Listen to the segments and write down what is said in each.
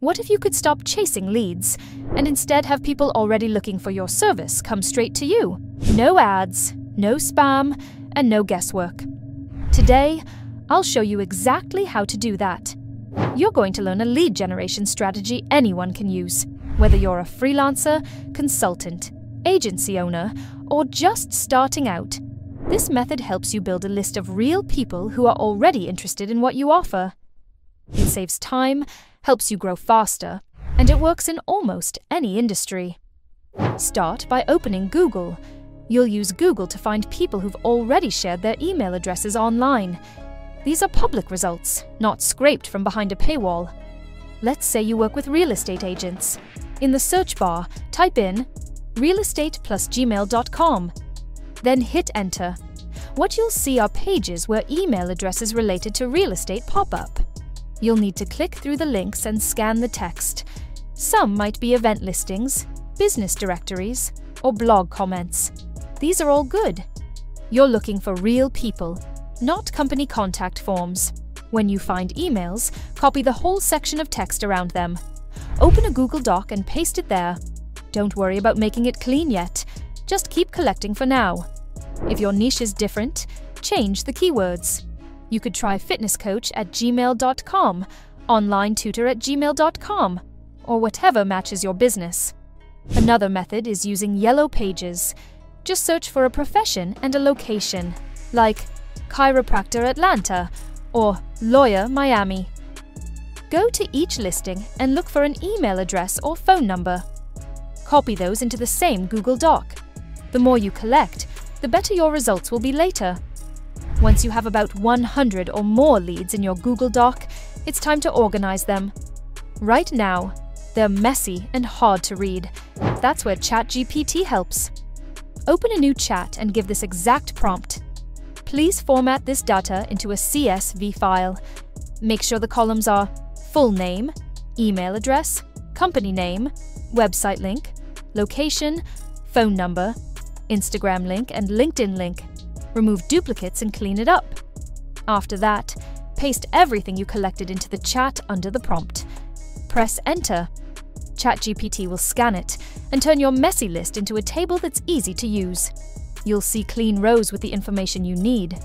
What if you could stop chasing leads and instead have people already looking for your service come straight to you? No ads, no spam, and no guesswork. Today, I'll show you exactly how to do that. You're going to learn a lead generation strategy anyone can use, whether you're a freelancer, consultant, agency owner, or just starting out. This method helps you build a list of real people who are already interested in what you offer. It saves time, helps you grow faster, and it works in almost any industry. Start by opening Google. You'll use Google to find people who've already shared their email addresses online. These are public results, not scraped from behind a paywall. Let's say you work with real estate agents. In the search bar, type in realestate+gmail.com. Then hit enter. What you'll see are pages where email addresses related to real estate pop up. You'll need to click through the links and scan the text. Some might be event listings, business directories, or blog comments. These are all good. You're looking for real people, not company contact forms. When you find emails, copy the whole section of text around them. Open a Google Doc and paste it there. Don't worry about making it clean yet. Just keep collecting for now. If your niche is different, change the keywords. You could try fitnesscoach@gmail.com, onlinetutor@gmail.com, or whatever matches your business. Another method is using Yellow Pages. Just search for a profession and a location, like chiropractor Atlanta or lawyer Miami. Go to each listing and look for an email address or phone number. Copy those into the same Google Doc. The more you collect, the better your results will be later. Once you have about 100 or more leads in your Google Doc, it's time to organize them. Right now, they're messy and hard to read. That's where ChatGPT helps. Open a new chat and give this exact prompt. Please format this data into a CSV file. Make sure the columns are full name, email address, company name, website link, location, phone number, Instagram link, and LinkedIn link. Remove duplicates and clean it up. After that, paste everything you collected into the chat under the prompt. Press enter. ChatGPT will scan it and turn your messy list into a table that's easy to use. You'll see clean rows with the information you need.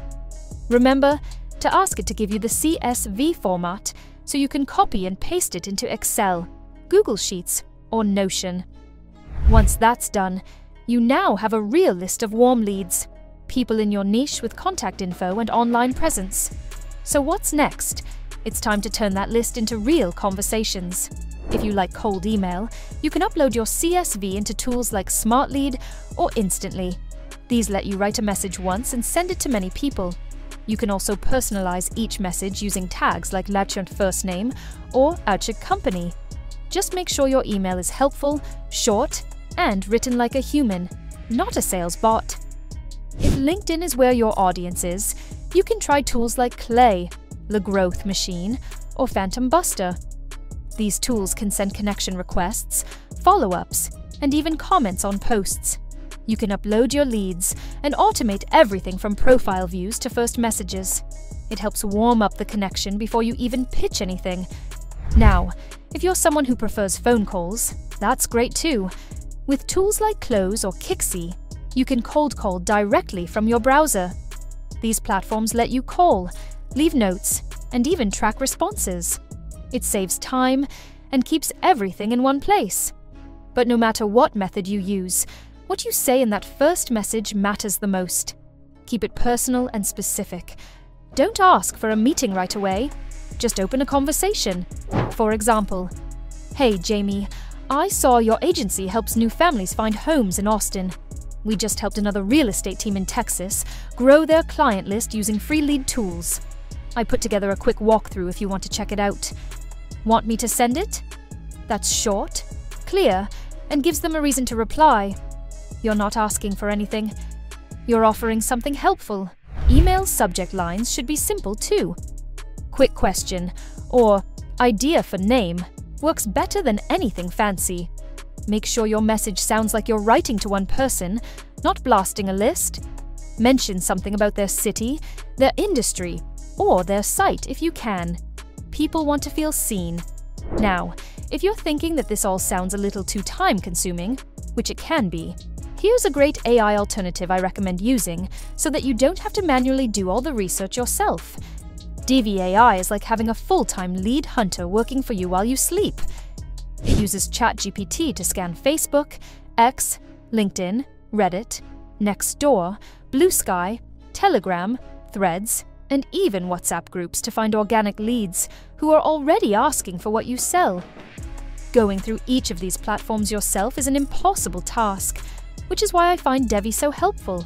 Remember to ask it to give you the CSV format so you can copy and paste it into Excel, Google Sheets, or Notion. Once that's done, you now have a real list of warm leads, people in your niche with contact info and online presence. So what's next? It's time to turn that list into real conversations. If you like cold email, you can upload your CSV into tools like SmartLead or Instantly. These let you write a message once and send it to many people. You can also personalize each message using tags like Latyant first name or Outchik company. Just make sure your email is helpful, short, and written like a human, not a sales bot. If LinkedIn is where your audience is, you can try tools like Clay, The Growth Machine, or Phantom Buster. These tools can send connection requests, follow-ups, and even comments on posts. You can upload your leads and automate everything from profile views to first messages. It helps warm up the connection before you even pitch anything. Now, if you're someone who prefers phone calls, that's great too. With tools like Close or Kixie, you can cold call directly from your browser. These platforms let you call, leave notes, and even track responses. It saves time and keeps everything in one place. But no matter what method you use, what you say in that first message matters the most. Keep it personal and specific. Don't ask for a meeting right away. Just open a conversation. For example, "Hey Jamie, I saw your agency helps new families find homes in Austin. We just helped another real estate team in Texas grow their client list using free lead tools. I put together a quick walkthrough if you want to check it out. Want me to send it?" That's short, clear, and gives them a reason to reply. You're not asking for anything. You're offering something helpful. Email subject lines should be simple too. Quick question or idea for name works better than anything fancy. Make sure your message sounds like you're writing to one person, not blasting a list. Mention something about their city, their industry, or their site if you can. People want to feel seen. Now, If you're thinking that this all sounds a little too time-consuming, which it can be, here's a great AI alternative I recommend using so that you don't have to manually do all the research yourself. Devi AI is like having a full-time lead hunter working for you while you sleep. It uses ChatGPT to scan Facebook, X, LinkedIn, Reddit, Nextdoor, Blue Sky, Telegram, Threads, and even WhatsApp groups to find organic leads who are already asking for what you sell. Going through each of these platforms yourself is an impossible task, which is why I find Devi so helpful.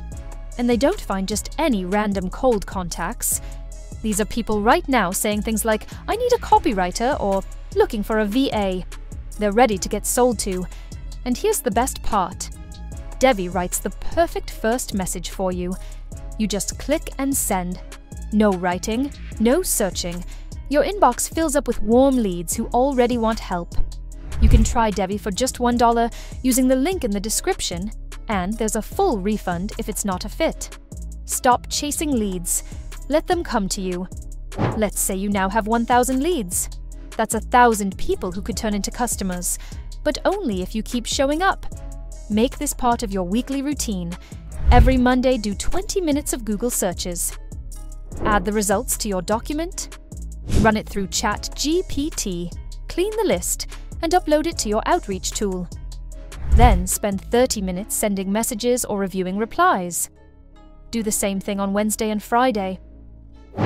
And they don't find just any random cold contacts. These are people right now saying things like, "I need a copywriter," or "looking for a VA." They're ready to get sold to. And here's the best part. Devi writes the perfect first message for you. You just click and send. No writing, no searching. Your inbox fills up with warm leads who already want help. You can try Devi for just $1 using the link in the description, and there's a full refund if it's not a fit. Stop chasing leads. Let them come to you. Let's say you now have 1,000 leads. That's 1,000 people who could turn into customers, but only if you keep showing up. Make this part of your weekly routine. Every Monday, do 20 minutes of Google searches. Add the results to your document. Run it through ChatGPT. Clean the list and upload it to your outreach tool. Then spend 30 minutes sending messages or reviewing replies. Do the same thing on Wednesday and Friday.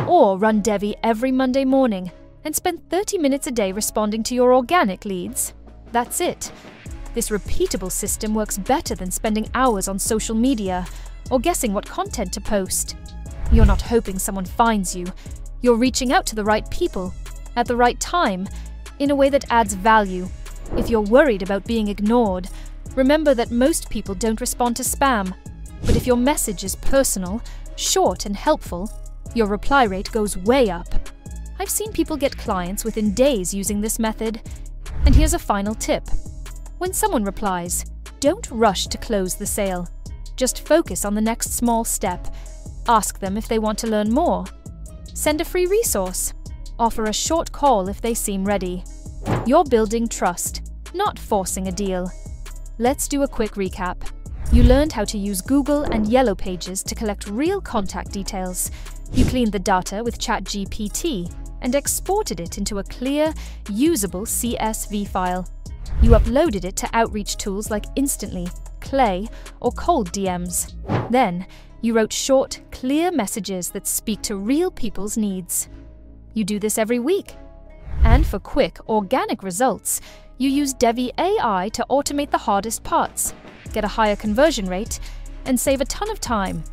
Or run Devi every Monday morning and spend 30 minutes a day responding to your organic leads. That's it. This repeatable system works better than spending hours on social media or guessing what content to post. You're not hoping someone finds you. You're reaching out to the right people at the right time in a way that adds value. If you're worried about being ignored, remember that most people don't respond to spam. But if your message is personal, short and helpful, your reply rate goes way up. I've seen people get clients within days using this method. And here's a final tip. When someone replies, don't rush to close the sale. Just focus on the next small step. Ask them if they want to learn more. Send a free resource. Offer a short call if they seem ready. You're building trust, not forcing a deal. Let's do a quick recap. You learned how to use Google and Yellow Pages to collect real contact details. You cleaned the data with ChatGPT and exported it into a clear, usable CSV file. You uploaded it to outreach tools like Instantly, Clay, or cold DMs. Then, you wrote short, clear messages that speak to real people's needs. You do this every week. And for quick, organic results, you use Devi AI to automate the hardest parts, get a higher conversion rate, and save a ton of time.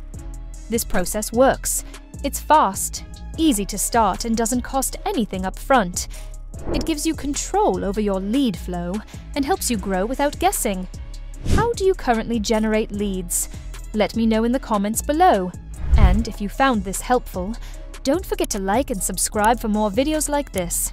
This process works. It's fast, easy to start, and doesn't cost anything up front. It gives you control over your lead flow and helps you grow without guessing. How do you currently generate leads? Let me know in the comments below. And if you found this helpful, don't forget to like and subscribe for more videos like this.